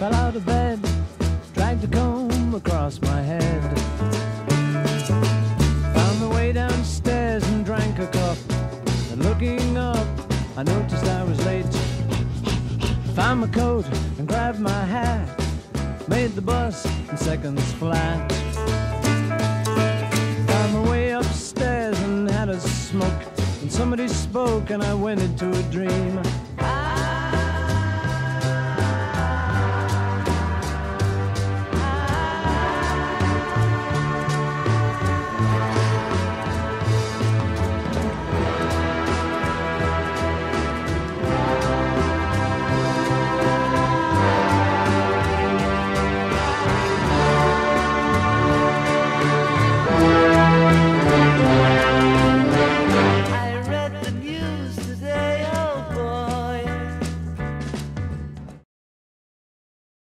fell out of bed, dragged a comb across my head. Found my way downstairs and drank a cup, and looking up, I noticed I was late. Found my coat and grabbed my hat, made the bus in seconds flat. Found my way upstairs and had a smoke, and somebody spoke and I went into a dream.